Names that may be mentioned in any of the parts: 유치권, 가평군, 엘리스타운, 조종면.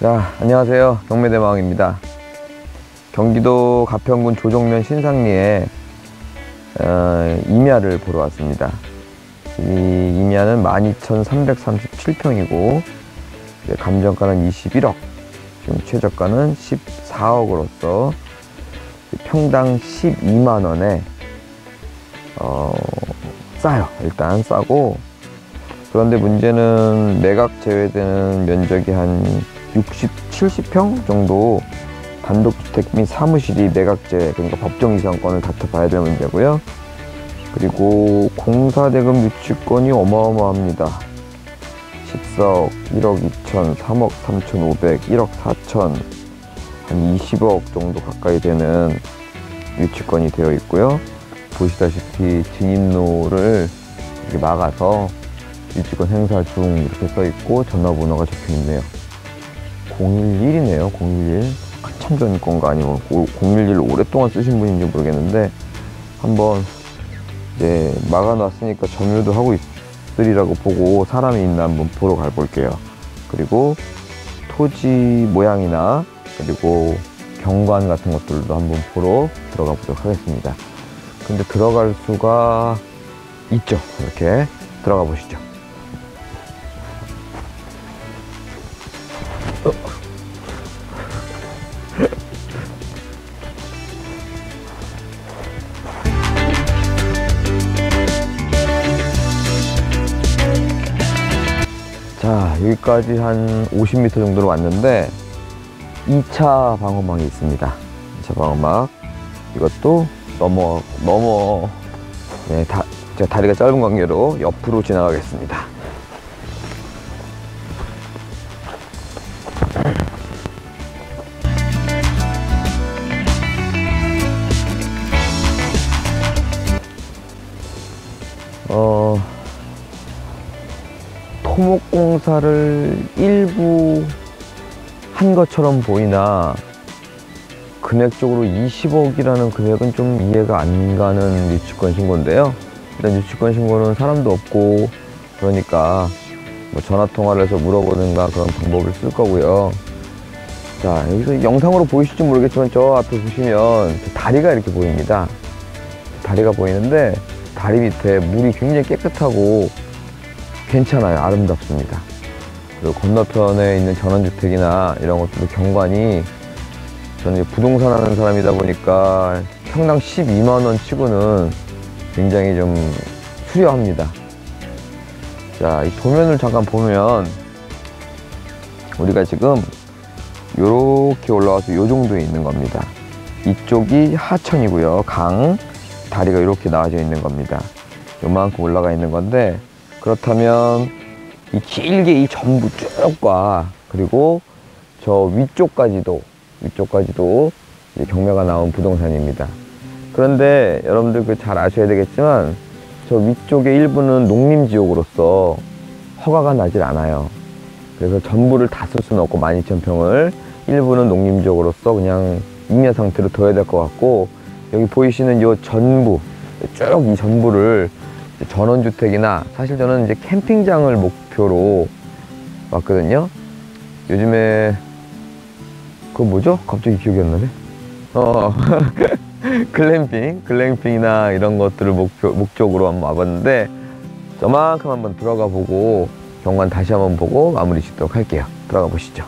자, 안녕하세요. 경매대마왕입니다. 경기도 가평군 조종면 신상리에 임야를 보러 왔습니다. 이 임야는 12,337평이고 감정가는 21억, 지금 최저가는 14억으로서 평당 12만원에 싸요. 일단 싸고, 그런데 문제는 매각 제외되는 면적이 한 60, 70평 정도 단독주택 및 사무실이 매각제, 그러니까 법정 이상권을 다퉈봐야 될 문제고요. 그리고 공사대금 유치권이 어마어마합니다. 14억, 1억 2천, 3억 3,500, 1억 4천, 한 20억 정도 가까이 되는 유치권이 되어 있고요. 보시다시피 진입로를 이렇게 막아서 유치권 행사 중 이렇게 써 있고 전화번호가 적혀 있네요. 011이네요. 011. 한참 전 건가 아니면 011을 오랫동안 쓰신 분인지 모르겠는데, 한번 이제 막아놨으니까 점유도 하고 있으리라고 보고 사람이 있나 한번 보러 가볼게요. 그리고 토지 모양이나 그리고 경관 같은 것들도 한번 보러 들어가 보도록 하겠습니다. 근데 들어갈 수가 있죠. 이렇게 들어가 보시죠. 자, 여기까지 한 50m 정도로 왔는데 2차 방어막이 있습니다. 2차 방어막, 이것도 제가 다리가 짧은 관계로 옆으로 지나가겠습니다. 토목공사를 일부 한 것처럼 보이나 금액적으로 20억이라는 금액은 좀 이해가 안 가는 유치권 신고인데요. 일단 유치권 신고는 사람도 없고 그러니까 뭐 전화통화를 해서 물어보든가 그런 방법을 쓸 거고요. 자, 여기서 영상으로 보이실지 모르겠지만 저 앞에 보시면 다리가 이렇게 보입니다. 다리가 보이는데 다리 밑에 물이 굉장히 깨끗하고 괜찮아요. 아름답습니다. 그리고 건너편에 있는 전원주택이나 이런 것들도 경관이, 저는 부동산 하는 사람이다 보니까 평당 12만원 치고는 굉장히 좀 수려합니다. 자, 이 도면을 잠깐 보면 우리가 지금 요렇게 올라와서 요 정도에 있는 겁니다. 이쪽이 하천이고요. 강, 다리가 이렇게 나와져 있는 겁니다. 요만큼 올라가 있는 건데, 그렇다면 이 길게 이 전부 쭉과 그리고 저 위쪽까지도 경매가 나온 부동산입니다. 그런데 여러분들 잘 아셔야 되겠지만 저 위쪽의 일부는 농림지역으로서 허가가 나질 않아요. 그래서 전부를 다 쓸 수는 없고 12,000평을 일부는 농림지역으로서 그냥 임야 상태로 둬야 될 것 같고, 여기 보이시는 이 전부 쭉 이 전부를 전원주택이나, 사실 저는 이제 캠핑장을 목표로 왔거든요. 요즘에 그거 뭐죠? 갑자기 기억이 안 나네. 글램핑이나 이런 것들을 목적으로 한번 와봤는데, 저만큼 한번 들어가 보고 경관 다시 한번 보고 마무리 짓도록 할게요. 들어가 보시죠.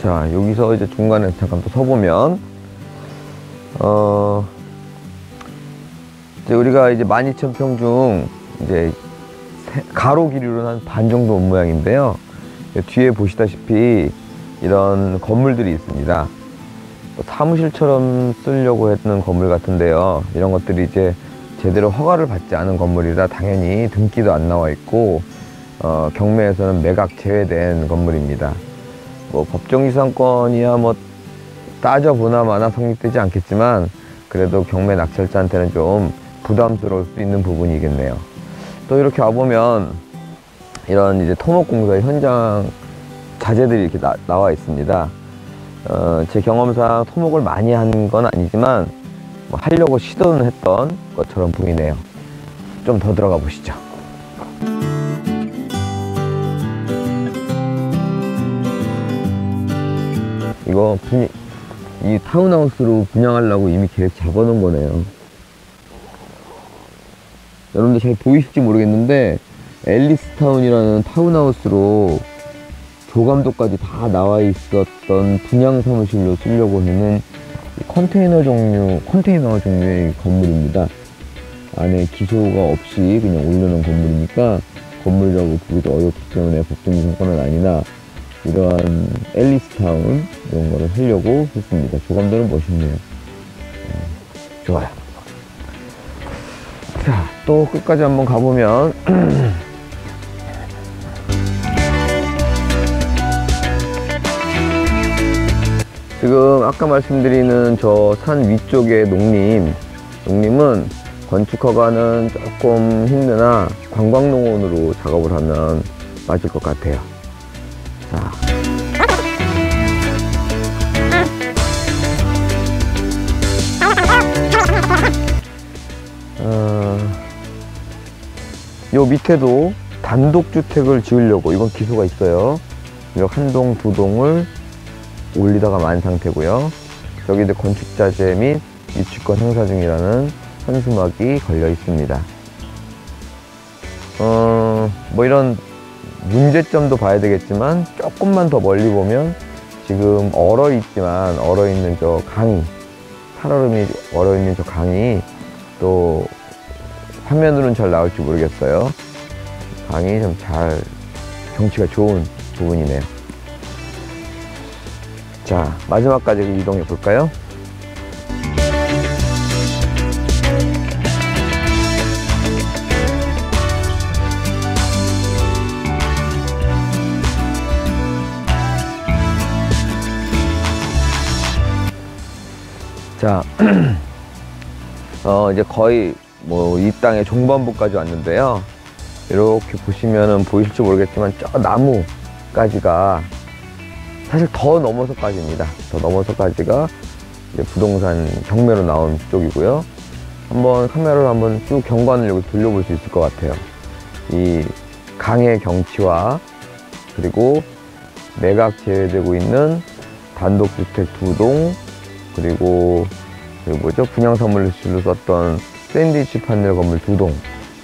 자, 여기서 이제 중간에 잠깐 또 서보면 이제 우리가 이제 12,000평 중 이제 가로 길이로는 한 반 정도 온 모양인데요. 뒤에 보시다시피 이런 건물들이 있습니다. 사무실처럼 쓰려고 했던 건물 같은데요. 이런 것들이 이제 제대로 허가를 받지 않은 건물이라 당연히 등기도 안 나와 있고 경매에서는 매각 제외된 건물입니다. 뭐 법정이상권이야 뭐 따져보나마나 성립되지 않겠지만 그래도 경매 낙찰자한테는 좀 부담스러울 수 있는 부분이겠네요. 또 이렇게 와보면 이런 이제 토목공사의 현장 자재들이 이렇게 나와 있습니다. 제 경험상 토목을 많이 한 건 아니지만 뭐 하려고 시도는 했던 것처럼 보이네요. 좀 더 들어가 보시죠. 이거 이 타운하우스로 분양하려고 이미 계획 잡아놓은 거네요. 여러분들 잘 보이실지 모르겠는데 엘리스타운이라는 타운하우스로 조감도까지 다 나와 있었던 분양 사무실로 쓰려고 하는 컨테이너 종류의 건물입니다. 안에 기소가 없이 그냥 올려놓은 건물이니까 건물이라고 부르기도 어렵기 때문에 복등 상권은 아니나 이러한 엘리스타운 이런 거를 하려고 했습니다. 조감도는 멋있네요. 좋아요. 자, 또 끝까지 한번 가보면 지금 아까 말씀드리는 저 산 위쪽의 농림은 건축허가는 조금 힘드나 관광농원으로 작업을 하면 맞을 것 같아요. 자. 요 밑에도 단독주택을 지으려고, 이건 기소가 있어요. 이렇게 한 동, 두 동을 올리다가 만 상태고요. 여기 이제 건축자재 및 유치권 행사 중이라는 현수막이 걸려 있습니다. 뭐 이런 문제점도 봐야 되겠지만 조금만 더 멀리 보면 지금 얼어있는 저 강이, 살얼음이 얼어있는 저 강이 또 화면으로는 잘 나올지 모르겠어요. 강이 좀 잘 경치가 좋은 부분이네요. 자, 마지막까지 이동해 볼까요? 자, 이제 거의 뭐 이 땅의 종반부까지 왔는데요. 이렇게 보시면은 보이실지 모르겠지만 저 나무까지가 사실 더 넘어서까지가 이제 부동산 경매로 나온 쪽이고요. 한번 카메라로 한번 쭉 경관을 여기 돌려볼 수 있을 것 같아요. 이 강의 경치와 그리고 매각 제외되고 있는 단독주택 두 동, 그리고 뭐죠? 분양선물실로 썼던 샌드위치 판넬 건물 두 동,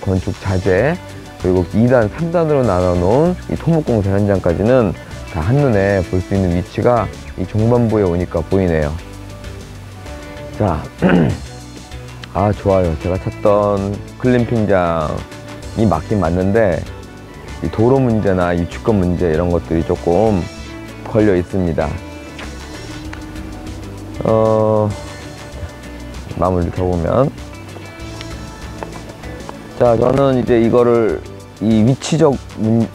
건축 자재, 그리고 2단, 3단으로 나눠놓은 이 토목공사 현장까지는 다 한눈에 볼 수 있는 위치가 이 종반부에 오니까 보이네요. 자, 아 좋아요. 제가 찾던 글램핑장이 맞긴 맞는데 이 도로 문제나 유치권 문제 이런 것들이 조금 걸려 있습니다. 마무리를 더 보면, 자, 저는 이제 이거를 이 위치적인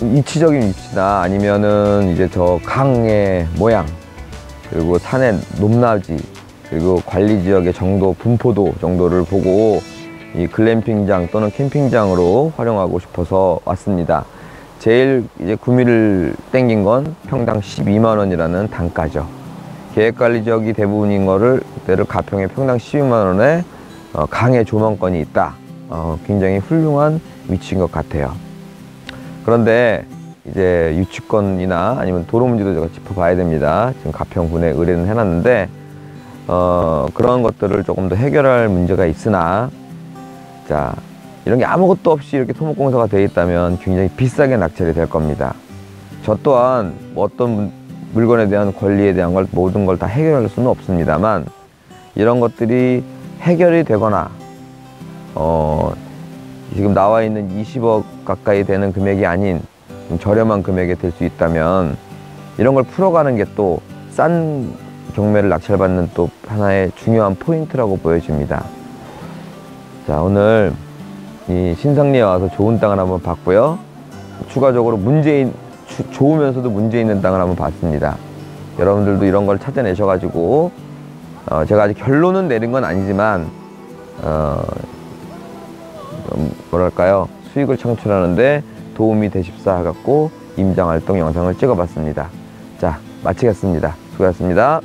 위치나 아니면은 이제 저 강의 모양, 그리고 산의 높낮이, 그리고 관리 지역의 정도, 분포도 정도를 보고 이 글램핑장 또는 캠핑장으로 활용하고 싶어서 왔습니다. 제일 이제 구미를 땡긴 건 평당 12만원이라는 단가죠. 계획관리 지역이 대부분인 거를 그때를 가평에 평당 12만원에 강의 조망권이 있다. 굉장히 훌륭한 위치인 것 같아요. 그런데 이제 유치권이나 아니면 도로 문제도 제가 짚어봐야 됩니다. 지금 가평군에 의뢰는 해놨는데 그런 것들을 조금 더 해결할 문제가 있으나, 자, 이런 게 아무것도 없이 이렇게 토목공사가 되어 있다면 굉장히 비싸게 낙찰이 될 겁니다. 저 또한 뭐 어떤 물건에 대한 권리에 대한 걸 모든 걸 다 해결할 수는 없습니다만 이런 것들이 해결이 되거나 지금 나와 있는 20억 가까이 되는 금액이 아닌 좀 저렴한 금액이 될 수 있다면 이런 걸 풀어가는 게 또 싼 경매를 낙찰받는 또 하나의 중요한 포인트라고 보여집니다. 자, 오늘 이 신상리에 와서 좋은 땅을 한번 봤고요. 추가적으로 좋으면서도 문제 있는 땅을 한번 봤습니다. 여러분들도 이런 걸 찾아내셔가지고 제가 아직 결론은 내린 건 아니지만 뭐랄까요, 수익을 창출하는데 도움이 되십사 해갖고 임장활동 영상을 찍어봤습니다. 자, 마치겠습니다. 수고하셨습니다.